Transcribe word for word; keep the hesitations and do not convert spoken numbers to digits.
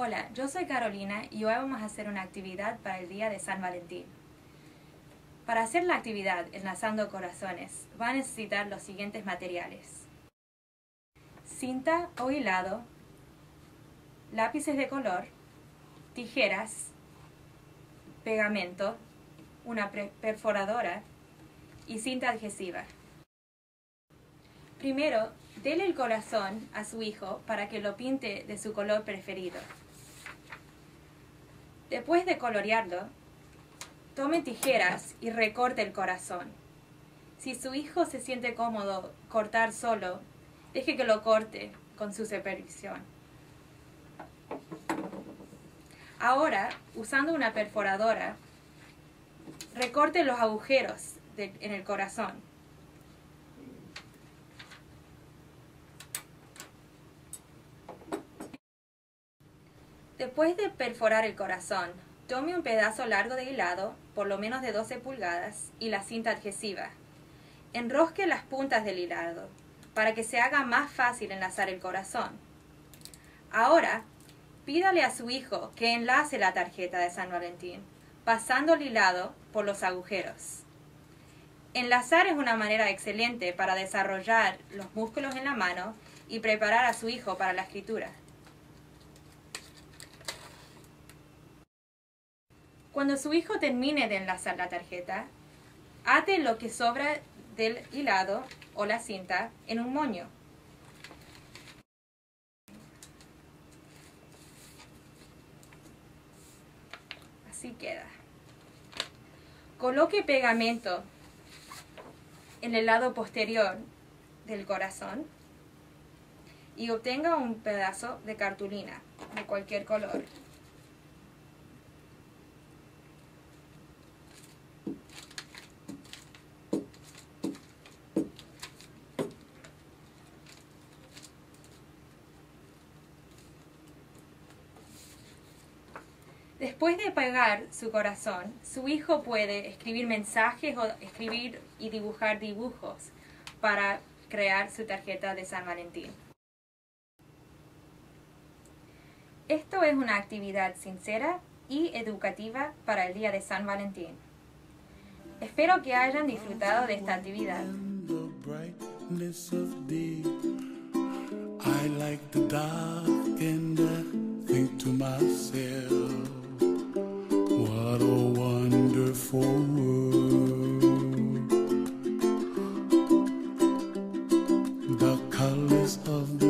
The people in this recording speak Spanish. Hola, yo soy Carolina y hoy vamos a hacer una actividad para el día de San Valentín. Para hacer la actividad enlazando corazones, va a necesitar los siguientes materiales: cinta o hilado, lápices de color, tijeras, pegamento, una perforadora y cinta adhesiva. Primero, dele el corazón a su hijo para que lo pinte de su color preferido. Después de colorearlo, tome tijeras y recorte el corazón. Si su hijo se siente cómodo cortar solo, deje que lo corte con su supervisión. Ahora, usando una perforadora, recorte los agujeros de, en el corazón. Después de perforar el corazón, tome un pedazo largo de hilado, por lo menos de doce pulgadas, y la cinta adhesiva. Enrosque las puntas del hilado para que se haga más fácil enlazar el corazón. Ahora, pídale a su hijo que enlace la tarjeta de San Valentín, pasando el hilado por los agujeros. Enlazar es una manera excelente para desarrollar los músculos en la mano y preparar a su hijo para la escritura. Cuando su hijo termine de enlazar la tarjeta, ate lo que sobra del hilado o la cinta en un moño. Así queda. Coloque pegamento en el lado posterior del corazón y obtenga un pedazo de cartulina de cualquier color. Después de pegar su corazón, su hijo puede escribir mensajes o escribir y dibujar dibujos para crear su tarjeta de San Valentín. Esto es una actividad sincera y educativa para el día de San Valentín. Espero que hayan disfrutado de esta actividad. What a wonderful world. The colors of the